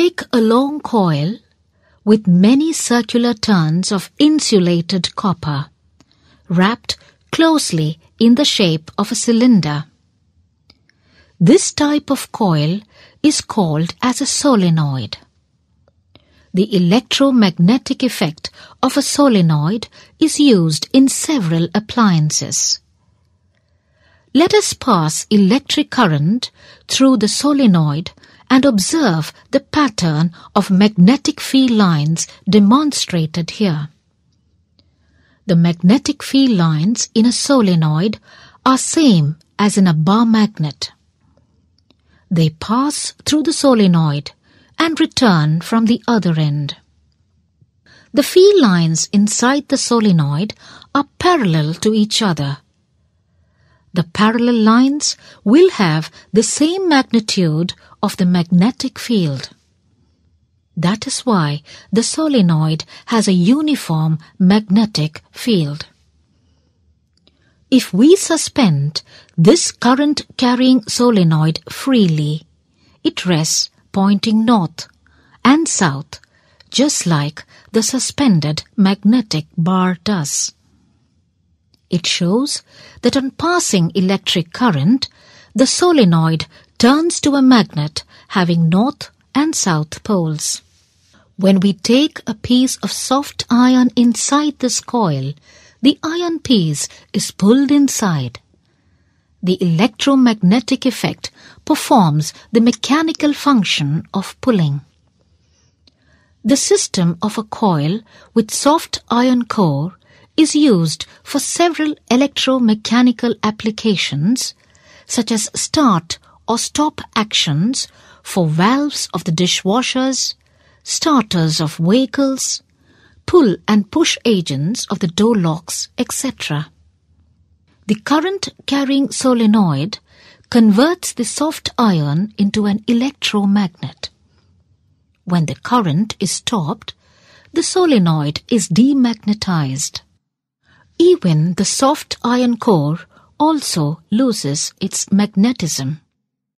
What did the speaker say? Take a long coil with many circular turns of insulated copper, wrapped closely in the shape of a cylinder. This type of coil is called as a solenoid. The electromagnetic effect of a solenoid is used in several appliances. Let us pass electric current through the solenoid and observe the pattern of magnetic field lines demonstrated here. The magnetic field lines in a solenoid are same as in a bar magnet. They pass through the solenoid and return from the other end. The field lines inside the solenoid are parallel to each other. The parallel lines will have the same magnitude of the magnetic field. That is why the solenoid has a uniform magnetic field. If we suspend this current-carrying solenoid freely, it rests pointing north and south, just like the suspended magnetic bar does. It shows that on passing electric current, the solenoid turns to a magnet having north and south poles. When we take a piece of soft iron inside this coil, the iron piece is pulled inside. The electromagnetic effect performs the mechanical function of pulling. The system of a coil with soft iron core is used for several electromechanical applications such as start or stop actions for valves of the dishwashers, starters of vehicles, pull and push agents of the door locks, etc. The current-carrying solenoid converts the soft iron into an electromagnet. When the current is stopped, the solenoid is demagnetized. Even the soft iron core also loses its magnetism.